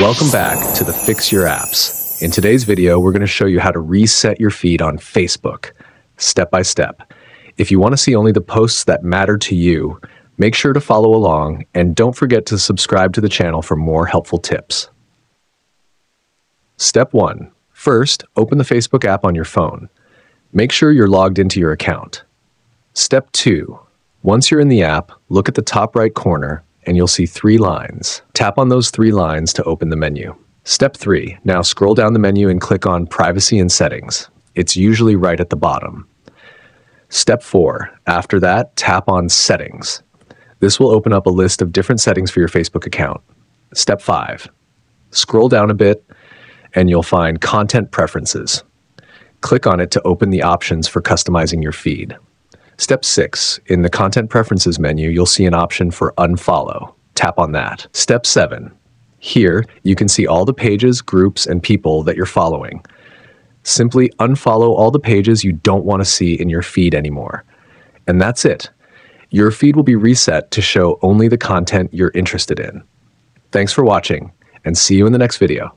Welcome back to the Fix Your Apps. In today's video, we're going to show you how to reset your feed on Facebook, step by step. If you want to see only the posts that matter to you, make sure to follow along and don't forget to subscribe to the channel for more helpful tips. Step 1. First, open the Facebook app on your phone. Make sure you're logged into your account. Step 2. Once you're in the app, look at the top right corner and you'll see 3 lines. Tap on those 3 lines to open the menu. Step 3. Now scroll down the menu and click on Privacy and Settings. It's usually right at the bottom. Step 4. After that, tap on Settings. This will open up a list of different settings for your Facebook account. Step 5. Scroll down a bit and you'll find Content Preferences. Click on it to open the options for customizing your feed. Step 6. In the Content Preferences menu, you'll see an option for Unfollow. Tap on that. Step 7. Here, you can see all the pages, groups, and people that you're following. Simply unfollow all the pages you don't want to see in your feed anymore. And that's it. Your feed will be reset to show only the content you're interested in. Thanks for watching, and see you in the next video.